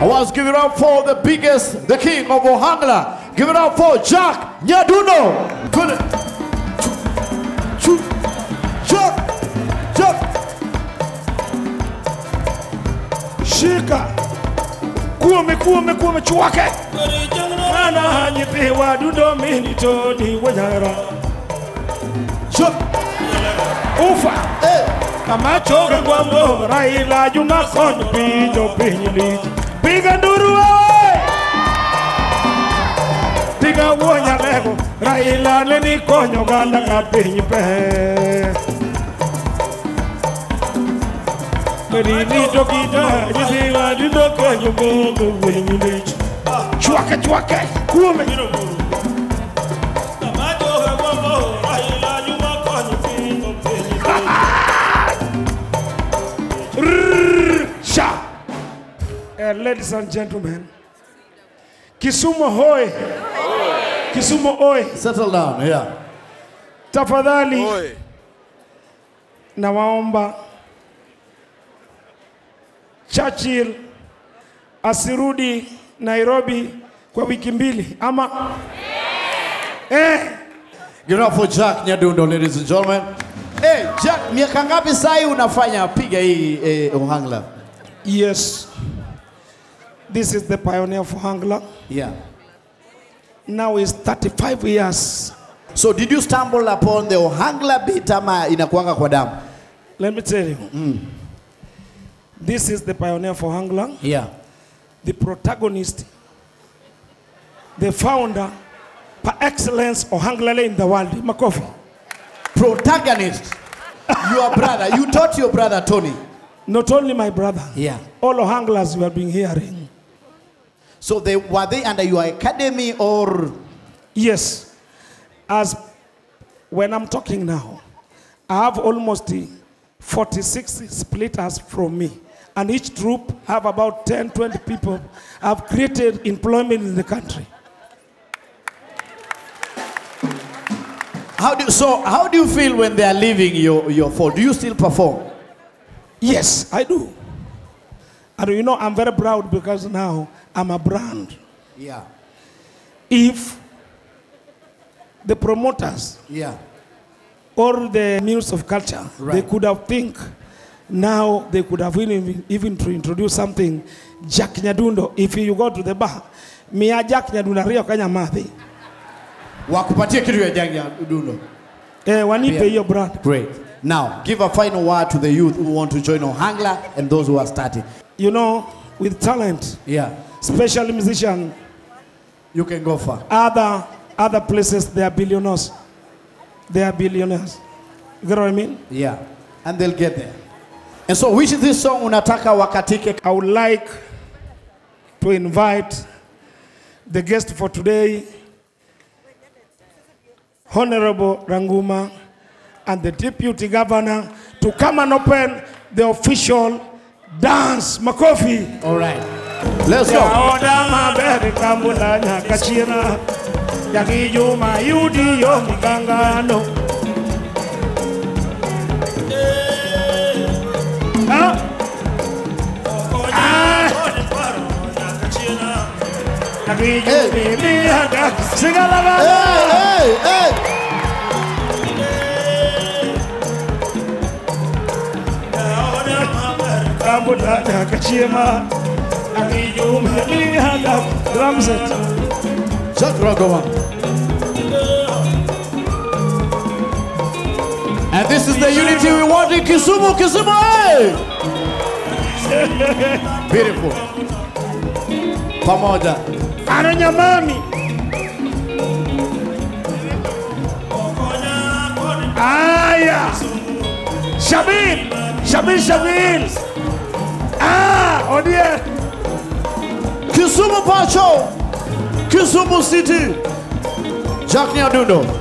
I want to give it up for the biggest, the king of Ohangla. Give it up for Jack Nyadundo. Jack. Shika. Kume chuake. Mana hanyipi wadudo mini Tony wajara. Ufa. Amachoga kwambo raila juna konyo pijo pinyiliji. Piga nduru wewe Piga wonya lego Raila nini konyo ganda kapinyipe Merini tokita Jisiwa judo konyo mungu Mwenyilichi Chwake chwake kume Tamajohe wambo Raila yuma konyo pingo Mwenyilichi Sha ladies and gentlemen, Kisumu hoy, Kisumu hoy. Settle down, yeah. Tafadhali, nawaomba Churchill asirudi Nairobi kwa wiki mbili, ama? Give it up for Jack Nyadundo, ladies and gentlemen. Hey, Jack, miaka ngapi sai unafanya piga hii Ohangla? Yes. This is the pioneer for Ohangla. Yeah. Now it's 35 years. So did you stumble upon the Ohangla bitama inakuanga kwa damu? Let me tell you. This is the pioneer for Ohangla. Yeah. The protagonist, the founder, par excellence Ohangla in the world. Makofi. Protagonist. Your brother. You taught your brother Tony. Not only my brother. Yeah. All Ohanglers you have been hearing. So were they under your academy or? Yes. As when I'm talking now, I have almost 46 splitters from me. And each troop have about 10, 20 people. I've created employment in the country. How do you feel when they are leaving your fold? Do you still perform? Yes, I do. And you know, I'm very proud because now I'm a brand. Yeah. If the promoters, yeah, or the Minister of Culture, right, they could have think, now they could have even to introduce something, Jack Nyadundo. If you go to the bar, mia Jack Nyadundo rio kanya mathi. Wakupatia kitu ya Jack Nyadundo. Wanipe your brand. Great. Now, give a final word to the youth who want to join Ohangla and those who are starting. You know, with talent, yeah, special musician, you can go far. Other places, they are billionaires. They are billionaires. You know what I mean? Yeah. And they'll get there. And so, which is this song, Unataka Wakatike? I would like to invite the guest for today, Honorable Ranguma, and the deputy governor to come and open the official dance. Makofi. All right. Let's go. Hey. And this is the unity we want in Kisumu, Kisumu! Hey! Beautiful. Pamoja. Ananyamami. Aya. Shabin. Shabin, Shabin. On the air. Kisumu Pacho, Kisumu City, Jack Nyadundo.